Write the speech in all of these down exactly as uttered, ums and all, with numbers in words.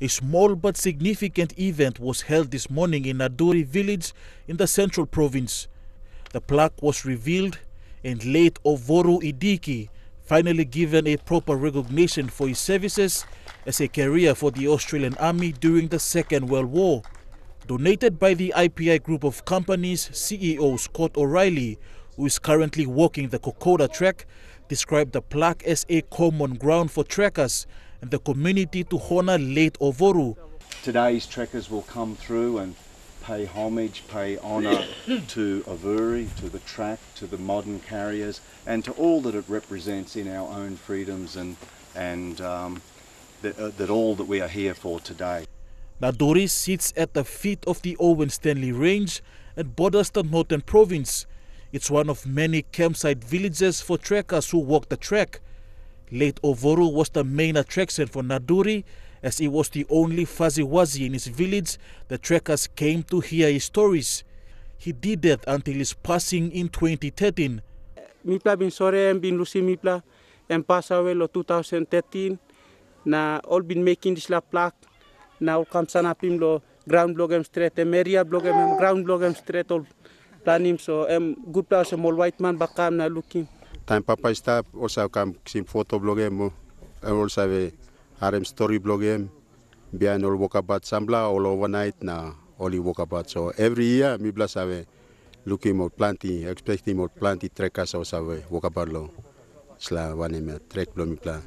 A small but significant event was held this morning in Naduri Village in the Central Province. The plaque was revealed and late Ovuru Idiki finally given a proper recognition for his services as a career for the Australian Army during the Second World War. Donated by the I P I Group of Companies, C E O Scott O'Reilly, who is currently walking the Kokoda Trek, described the plaque as a common ground for trekkers and the community to honour late Ovuru. Today's trekkers will come through and pay homage, pay honour to Ovuru, to the track, to the modern carriers, and to all that it represents in our own freedoms and, and um, that, uh, that all that we are here for today. Naduri sits at the feet of the Owen Stanley Range and borders the Northern Province. It's one of many campsite villages for trekkers who walk the trek. Late Ovuru was the main attraction for Naduri, as he was the only Fuzzy-Wuzzy in his village the trekkers came to hear his stories. He did that until his passing in twenty thirteen. Mipla bin sore and bin lusi mipla and pass away lo two thousand thirteen. Na all been making this la plaque. Now come sanapim lo ground blogem straight and area blogem ground blogem straight all planim so em good place a small white man bakam na looking. Time papa stop also come sim photo blogem and also have harem story blogem behind all walk about sambla all overnight now only walk about so every year mi blas have looking more planting expecting more planting trekkers also walk about lo sla one me trek blomi plan.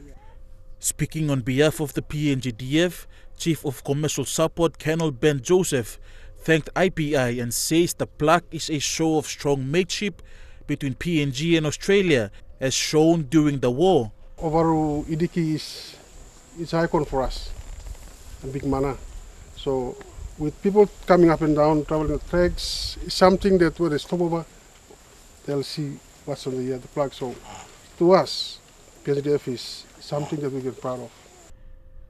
Speaking on behalf of the P N G D F, Chief of Commercial Support Colonel Ben Joseph thanked I P I and says the plaque is a show of strong mateship between P N G and Australia, as shown during the war. Ovuru Idiki is it's an icon for us, a big mana. So with people coming up and down, traveling the tracks, it's something that when they stop over, they'll see what's on the, uh, the plaque. So to us, P N G D F is something that we get proud of.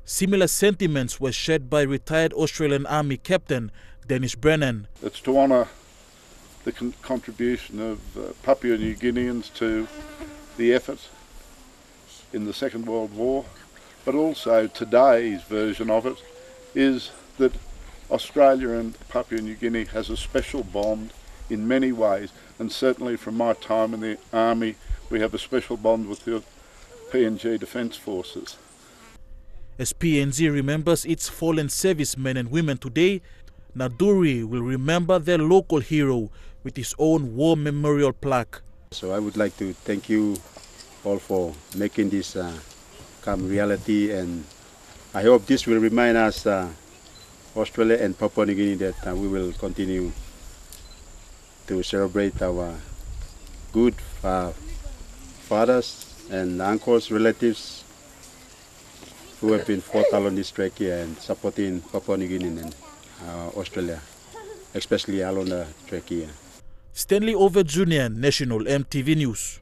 Similar sentiments were shared by retired Australian Army Captain Dennis Brennan. It's to honour the con contribution of uh, Papua New Guineans to the effort in the Second World War, but also today's version of it is that Australia and Papua New Guinea has a special bond in many ways, and certainly from my time in the Army we have a special bond with the P N G Defence Forces. As P N G remembers its fallen servicemen and women today, Naduri will remember their local hero with his own war memorial plaque. So I would like to thank you all for making this uh, come reality, and I hope this will remind us, uh, Australia and Papua New Guinea, that uh, we will continue to celebrate our good uh, fathers and uncles, relatives who have been fought along this trek here and supporting Papua New Guinea and uh, Australia, especially along the trek here. Stanley Over Junior, National M T V News.